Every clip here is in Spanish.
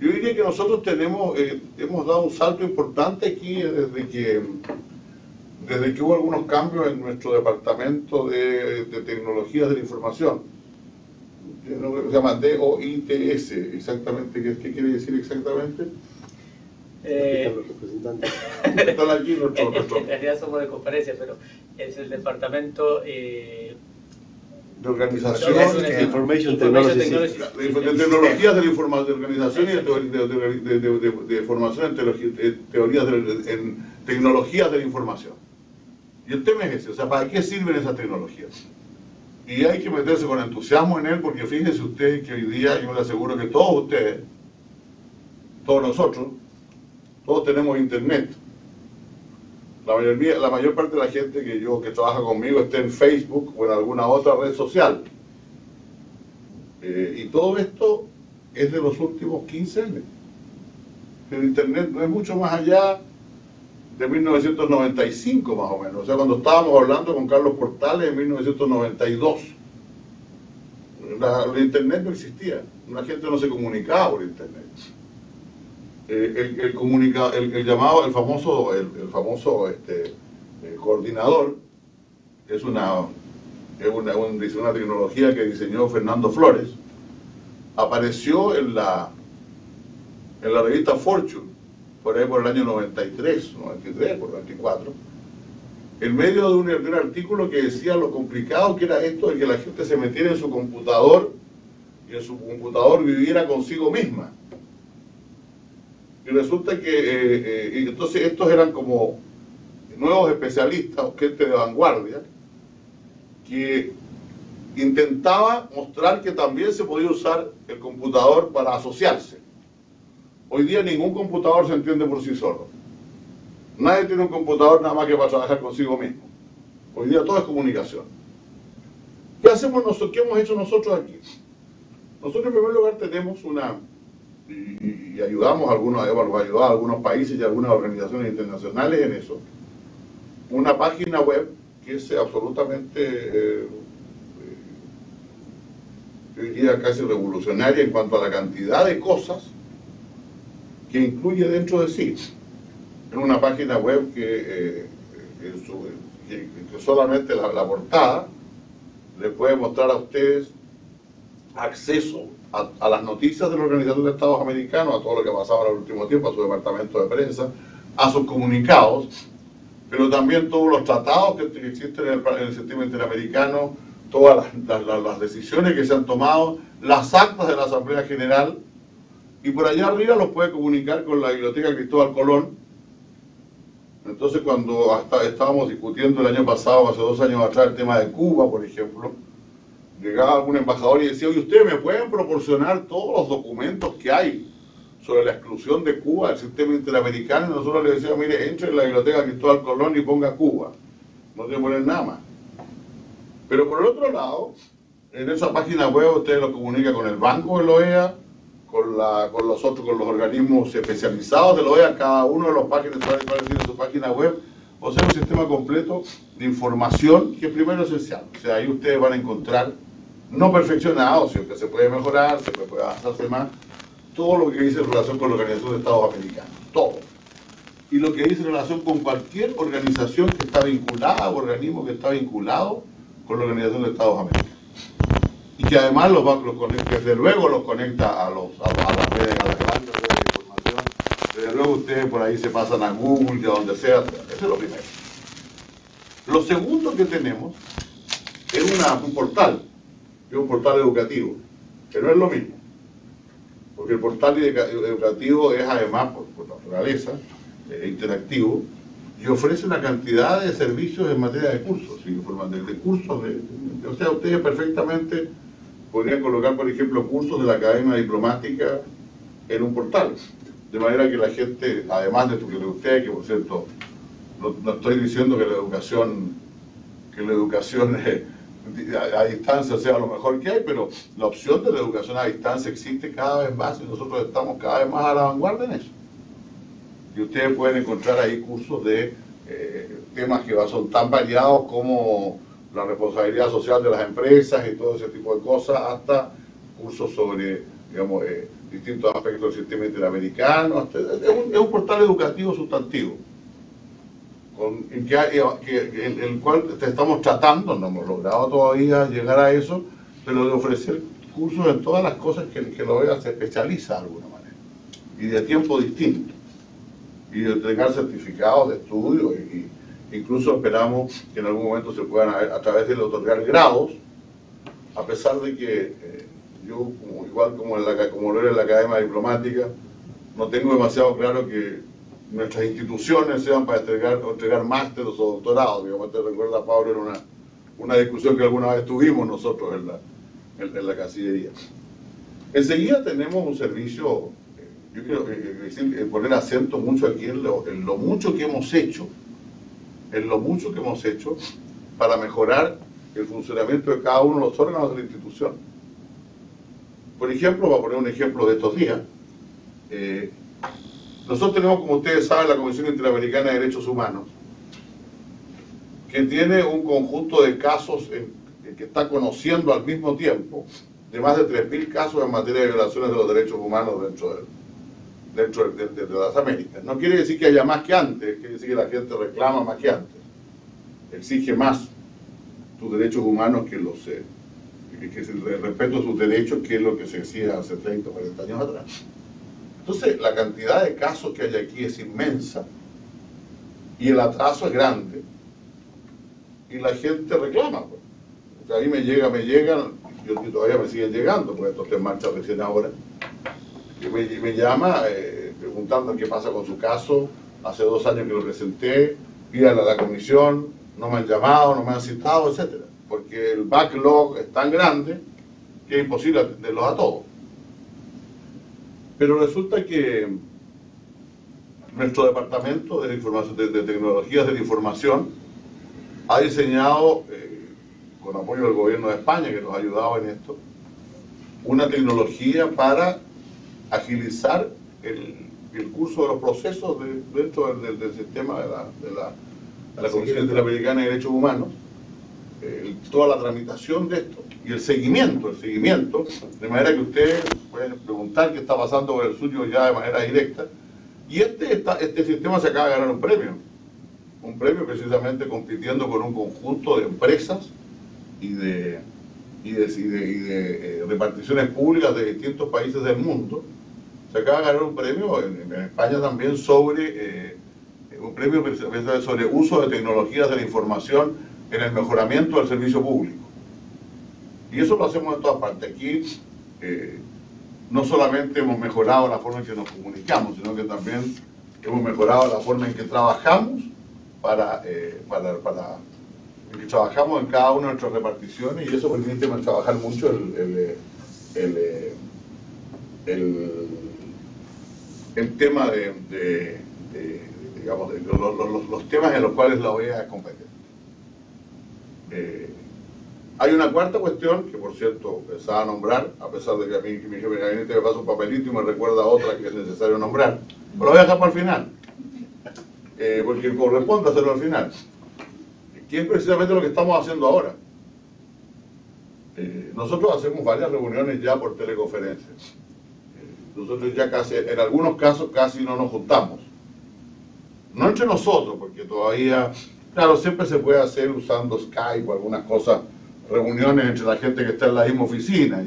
Yo diría que nosotros tenemos, hemos dado un salto importante aquí desde que hubo algunos cambios en nuestro departamento de tecnologías de la información. Se llama D-O-I-T-S, exactamente. ¿Qué quiere decir exactamente? Los representantes. Están aquí nuestros. En realidad somos de conferencia, pero es el departamento de organización, information technology, de tecnologías de la información, de organización y de formación en teorías en tecnologías de la información. Y el tema es ese, o sea, ¿para qué sirven esas tecnologías? Y hay que meterse con entusiasmo en él, porque fíjense ustedes que hoy día, yo les aseguro que todos ustedes, todos nosotros, todos tenemos internet. La mayor parte de la gente que trabaja conmigo está en Facebook o en alguna otra red social. Y todo esto es de los últimos 15 años. El internet no es mucho más allá de 1995 más o menos. O sea, cuando estábamos hablando con Carlos Portales en 1992. El internet no existía. La gente no se comunicaba por internet. El famoso coordinador es una tecnología que diseñó Fernando Flores. Apareció en la revista Fortune por ahí por el año 93 por 94, en medio de un artículo que decía lo complicado que era esto de que la gente se metiera en su computador y en su computador viviera consigo misma. Y resulta que, entonces estos eran como nuevos especialistas, gente de vanguardia, que intentaba mostrar que también se podía usar el computador para asociarse. Hoy día ningún computador se entiende por sí solo. Nadie tiene un computador nada más que para trabajar consigo mismo. Hoy día todo es comunicación. ¿Qué hacemos nosotros? ¿Qué hemos hecho nosotros aquí? Nosotros en primer lugar tenemos una... Y ayudamos a algunos países y algunas organizaciones internacionales en eso. Una página web que es absolutamente, yo diría casi revolucionaria en cuanto a la cantidad de cosas que incluye dentro de sí. Es una página web que solamente la portada le puede mostrar a ustedes acceso a las noticias de la Organización de Estados Americanos, a todo lo que ha pasado en el último tiempo, a su departamento de prensa, a sus comunicados, pero también todos los tratados que existen en el sistema interamericano, todas las decisiones que se han tomado, las actas de la Asamblea General, y por allá arriba los puede comunicar con la Biblioteca Cristóbal Colón. Entonces, cuando estábamos discutiendo el año pasado, hace 2 años atrás, el tema de Cuba, por ejemplo, llegaba algún embajador y decía: oye, ¿ustedes me pueden proporcionar todos los documentos que hay sobre la exclusión de Cuba del sistema interamericano? Y nosotros le decíamos: mire, entre en la biblioteca Cristóbal Colón y ponga Cuba, no te ponen nada más. Pero por el otro lado, en esa página web ustedes lo comunican con el banco de la OEA, con los organismos especializados de la OEA. Cada uno de los páginas tiene su página web. O sea, un sistema completo de información que primero es esencial. O sea, ahí ustedes van a encontrar, no perfeccionado, sino que se puede mejorar, se puede avanzarse más, todo lo que dice en relación con la Organización de Estados Americanos, todo. Y lo que dice en relación con cualquier organización que está vinculada, o organismo que está vinculado con la Organización de Estados Americanos. Y que además los conecta, desde luego los conecta a las redes, a las grandes redes de información. Desde luego ustedes por ahí se pasan a Google, de donde sea. Eso es lo primero. Lo segundo que tenemos es un portal, que es un portal educativo, que no es lo mismo, porque el portal educativo es además, por naturaleza, interactivo, y ofrece una cantidad de servicios en materia de cursos, o sea, ustedes perfectamente podrían colocar, por ejemplo, cursos de la Academia Diplomática en un portal, de manera que la gente, además de lo que le guste, que por cierto, no estoy diciendo que la educación a distancia sea lo mejor que hay, pero la opción de la educación a distancia existe cada vez más y nosotros estamos cada vez más a la vanguardia en eso. Y ustedes pueden encontrar ahí cursos de temas que son tan variados como la responsabilidad social de las empresas y todo ese tipo de cosas, hasta cursos sobre, digamos, distintos aspectos del sistema interamericano. Es un portal educativo sustantivo, el cual estamos tratando, no hemos logrado todavía llegar a eso, pero de ofrecer cursos en todas las cosas que la OEA se especializa de alguna manera, y de tiempo distinto, y de entregar certificados de estudio, y incluso esperamos que en algún momento se puedan, a través de otorgar grados, a pesar de que yo, igual como lo era en la Academia Diplomática, no tengo demasiado claro que nuestras instituciones sean para entregar másteres o doctorados. Digamos, te recuerda, Pablo, en una discusión que alguna vez tuvimos nosotros en la Cancillería. Enseguida tenemos un servicio, yo quiero poner acento mucho aquí en lo mucho que hemos hecho, para mejorar el funcionamiento de cada uno de los órganos de la institución. Por ejemplo, voy a poner un ejemplo de estos días. Nosotros tenemos, como ustedes saben, la Comisión Interamericana de Derechos Humanos, que tiene un conjunto de casos que está conociendo al mismo tiempo, de más de 3.000 casos en materia de violaciones de los derechos humanos dentro de las Américas. No quiere decir que haya más que antes, quiere decir que la gente reclama más que antes, exige más sus derechos humanos, que el respeto a sus derechos, que es lo que se decía hace 30 o 40 años atrás. Entonces, la cantidad de casos que hay aquí es inmensa, y el atraso es grande, y la gente reclama. Pues. O sea, a mí me llegan, y todavía me siguen llegando, porque esto está en marcha recién ahora, y me llama preguntando qué pasa con su caso. Hace 2 años que lo presenté, pídanle a la comisión, no me han llamado, no me han citado, etcétera, porque el backlog es tan grande que es imposible atenderlos a todos. Pero resulta que nuestro departamento de tecnologías de la información ha diseñado, con apoyo del gobierno de España, que nos ha ayudado en esto, una tecnología para agilizar el curso de los procesos dentro del sistema de la Comisión Interamericana de Derechos Humanos, toda la tramitación de esto y el seguimiento, de manera que ustedes pueden preguntar qué está pasando con el suyo ya de manera directa. Y este sistema se acaba de ganar un premio precisamente compitiendo con un conjunto de empresas y de reparticiones públicas de distintos países del mundo. Se acaba de ganar un premio en España también sobre uso de tecnologías de la información en el mejoramiento del servicio público. Y eso lo hacemos en todas partes. Aquí no solamente hemos mejorado la forma en que nos comunicamos, sino que también hemos mejorado la forma en que trabajamos trabajamos en cada una de nuestras reparticiones, y eso permite trabajar mucho el tema de los temas en los cuales la OEA es competente. Hay una cuarta cuestión que, por cierto, empezaba a nombrar, a pesar de que a mí mi jefe de gabinete me pasa un papelito y me recuerda a otra que es necesario nombrar, pero lo voy a dejar para el final, porque corresponde hacerlo al final, que es precisamente lo que estamos haciendo ahora. Nosotros hacemos varias reuniones ya por teleconferencias. Nosotros ya casi, en algunos casos, casi no nos juntamos, no entre nosotros, porque todavía... Claro, siempre se puede hacer usando Skype o algunas cosas, reuniones entre la gente que está en la misma oficina.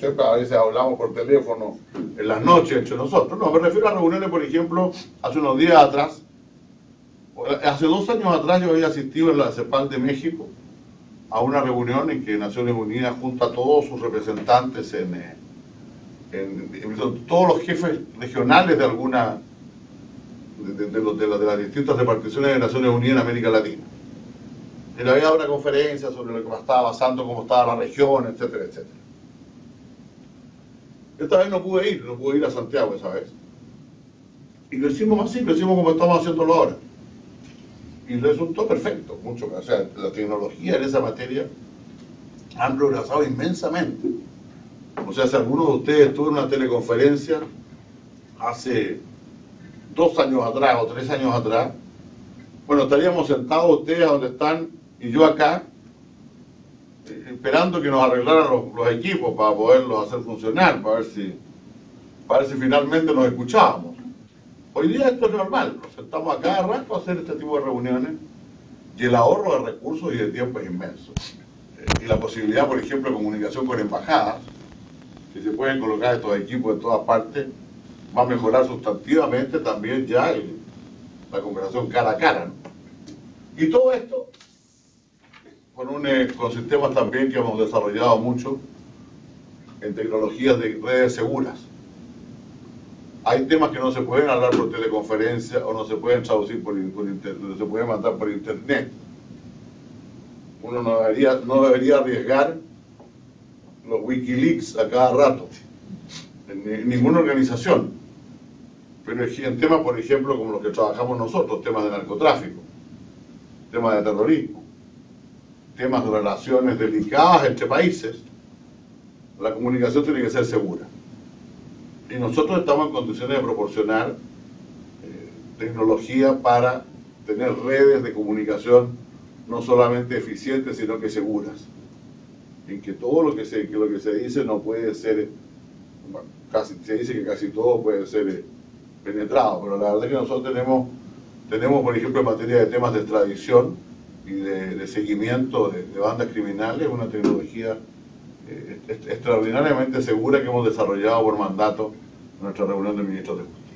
Siempre a veces hablamos por teléfono en las noches entre nosotros. No, me refiero a reuniones, por ejemplo, hace unos días atrás. Hace 2 años atrás yo había asistido en la CEPAL de México a una reunión en que Naciones Unidas junta a todos sus representantes, todos los jefes regionales de las distintas reparticiones de Naciones Unidas en América Latina. Y había una conferencia sobre lo que estaba pasando, cómo estaba la región, etcétera, etcétera. Esta vez no pude ir a Santiago esa vez. Y lo hicimos así, lo hicimos como estamos haciéndolo ahora. Y resultó perfecto, mucho. O sea, la tecnología en esa materia han progresado inmensamente. O sea, si alguno de ustedes tuvo una teleconferencia hace 2 años atrás o 3 años atrás, bueno, estaríamos sentados ustedes donde están y yo acá, esperando que nos arreglaran los equipos para poderlos hacer funcionar, para ver si para ver si finalmente nos escuchábamos. Hoy día esto es normal, nos sentamos a cada rato a hacer este tipo de reuniones y el ahorro de recursos y de tiempo es inmenso. Y la posibilidad, por ejemplo, de comunicación con embajadas, si se pueden colocar estos equipos en todas partes, va a mejorar sustantivamente también ya la conversación cara a cara, ¿no? Y todo esto con sistemas también que hemos desarrollado mucho en tecnologías de redes seguras. Hay temas que no se pueden hablar por teleconferencia o no se pueden traducir por internet, no se pueden mandar por internet. Uno no debería arriesgar los WikiLeaks a cada rato en ninguna organización, pero en temas, por ejemplo, como los que trabajamos nosotros, temas de narcotráfico, temas de terrorismo, temas de relaciones delicadas entre países, la comunicación tiene que ser segura. Y nosotros estamos en condiciones de proporcionar tecnología para tener redes de comunicación no solamente eficientes, sino que seguras, en que todo lo que se dice no puede ser, se dice que casi todo puede ser penetrado, pero la verdad es que nosotros tenemos por ejemplo, en materia de temas de extradición y de seguimiento de bandas criminales, una tecnología extraordinariamente segura que hemos desarrollado por mandato en nuestra reunión de ministros de Justicia.